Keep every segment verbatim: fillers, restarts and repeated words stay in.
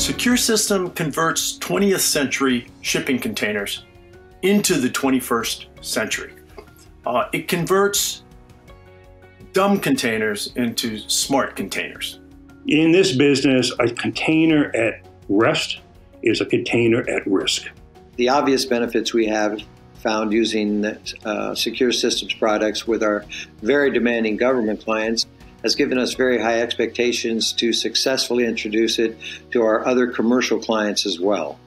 Secure System converts twentieth century shipping containers into the twenty-first century. Uh, it converts dumb containers into smart containers. In this business, a container at rest is a container at risk. The obvious benefits we have found using uh, Secure Systems products with our very demanding government clients has given us very high expectations to successfully introduce it to our other commercial clients as well.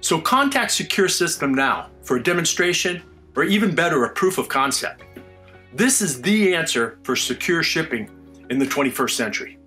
So contact Secure System now for a demonstration, or even better, a proof of concept. This is the answer for secure shipping in the twenty-first century.